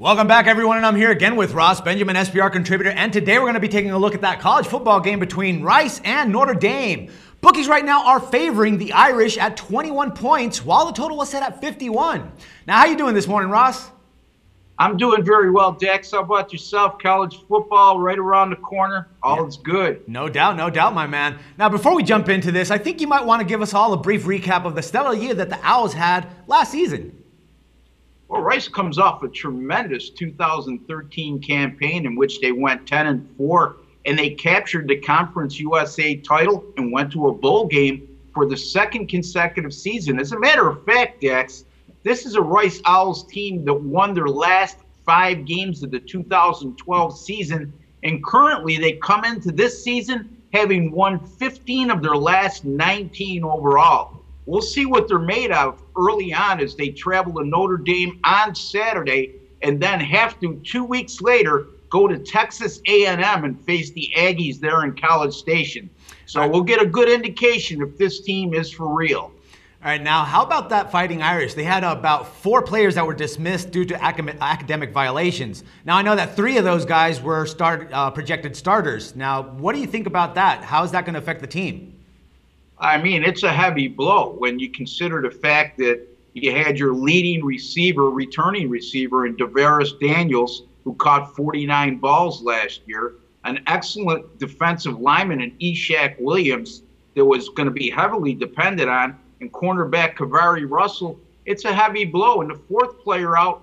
Welcome back, everyone, and I'm here again with Ross Benjamin, SBR contributor, and today we're going to be taking a look at that college football game between Rice and Notre Dame. Bookies right now are favoring the Irish at 21 points, while the total was set at 51. Now, how you doing this morning, Ross? I'm doing very well, Dax. How about yourself? College football right around the corner. All is good. No doubt, my man. Now, before we jump into this, I think you might want to give us all a brief recap of the stellar year that the Owls had last season. Well, Rice comes off a tremendous 2013 campaign in which they went 10-4, and they captured the Conference USA title and went to a bowl game for the second consecutive season. As a matter of fact, Dax, this is a Rice Owls team that won their last 5 games of the 2012 season, and currently they come into this season having won 15 of their last 19 overall. We'll see what they're made of early on as they travel to Notre Dame on Saturday and then have to, 2 weeks later, go to Texas A&M and face the Aggies there in College Station. So we'll get a good indication if this team is for real. All right, now how about that Fighting Irish? They had about 4 players that were dismissed due to academic violations. Now I know that 3 of those guys were projected starters. Now what do you think about that? How is that going to affect the team? I mean, it's a heavy blow when you consider the fact that you had your leading receiver, returning receiver, in DeVaris Daniels, who caught 49 balls last year, an excellent defensive lineman in Eshaq Williams that was going to be heavily depended on, and cornerback Kavari Russell. It's a heavy blow. And the 4th player out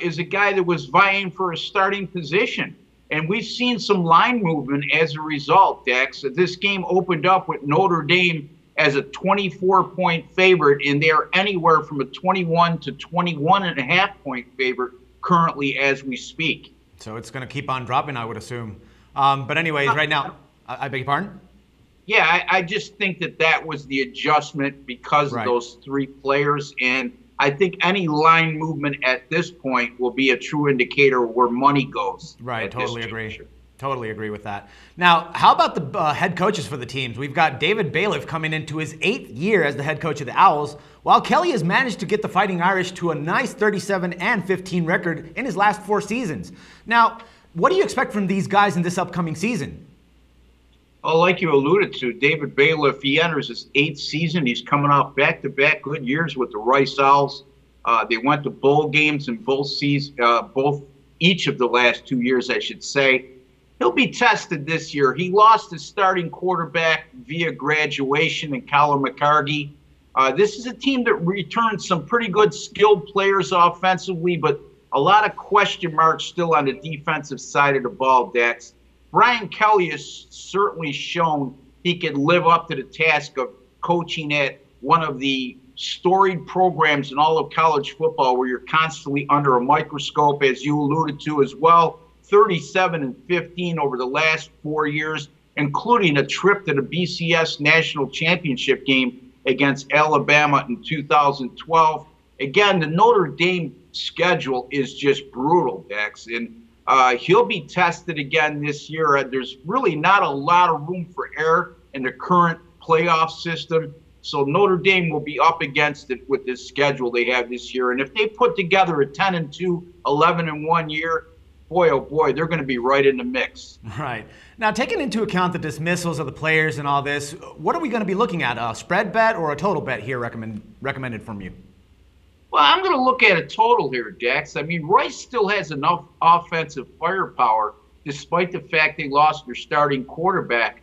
is a guy that was vying for a starting position. And we've seen some line movement as a result, Dax. This game opened up with Notre Dame as a 24-point favorite, and they're anywhere from a 21 to 21.5-point favorite currently as we speak. So it's going to keep on dropping, I would assume. But anyways, right now, I beg your pardon? Yeah, I just think that that was the adjustment because of those 3 players. And I think any line movement at this point will be a true indicator where money goes. Right, totally agree. Totally agree with that. Now, how about the head coaches for the teams? We've got David Bailiff coming into his 8th year as the head coach of the Owls, while Kelly has managed to get the Fighting Irish to a nice 37-15 record in his last 4 seasons. Now, what do you expect from these guys in this upcoming season? Well, like you alluded to, David Bailiff, he enters his 8th season. He's coming off back-to-back good years with the Rice Owls. They went to bowl games in each of the last 2 years, I should say. He'll be tested this year. He lost his starting quarterback via graduation in Colin McCarthy. This is a team that returns some pretty good skilled players offensively, but a lot of question marks still on the defensive side of the ball, Dax. Brian Kelly has certainly shown he can live up to the task of coaching at one of the storied programs in all of college football where you're constantly under a microscope, as you alluded to as well, 37-15 over the last 4 years, including a trip to the BCS National Championship game against Alabama in 2012. Again, the Notre Dame schedule is just brutal, Dax, and he'll be tested again this year. There's really not a lot of room for error in the current playoff system. So Notre Dame will be up against it with this schedule they have this year. And if they put together a 10-2, 11-1 year, boy, oh boy, they're going to be right in the mix. Right. Now, taking into account the dismissals of the players and all this, what are we going to be looking at? A spread bet or a total bet here recommended from you? Well, I'm going to look at a total here, Dax. I mean, Rice still has enough offensive firepower, despite the fact they lost their starting quarterback,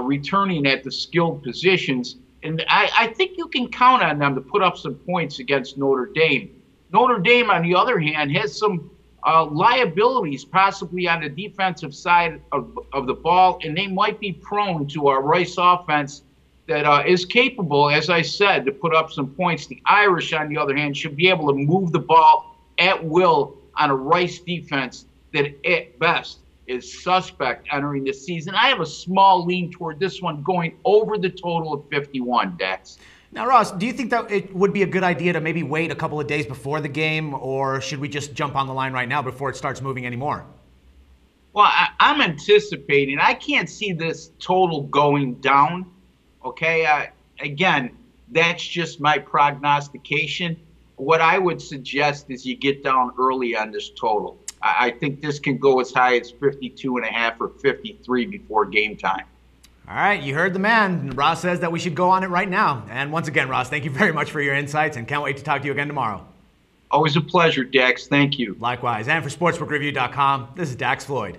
returning at the skilled positions. And I think you can count on them to put up some points against Notre Dame. Notre Dame, on the other hand, has some liabilities possibly on the defensive side of the ball, and they might be prone to a Rice offense that is capable, as I said, to put up some points. The Irish, on the other hand, should be able to move the ball at will on a Rice defense that at best is suspect entering this season. I have a small lean toward this one going over the total of 51, Dax. Now, Ross, do you think that it would be a good idea to maybe wait a couple of days before the game, or should we just jump on the line right now before it starts moving anymore? Well, I'm anticipating. I can't see this total going down. Okay, again, that's just my prognostication. what I would suggest is you get down early on this total. I think this can go as high as 52.5 or 53 before game time. All right, you heard the man. Ross says that we should go on it right now. And once again, Ross, thank you very much for your insights, and can't wait to talk to you again tomorrow. Always a pleasure, Dax. Thank you. Likewise. And for SportsbookReview.com, this is Dax Floyd.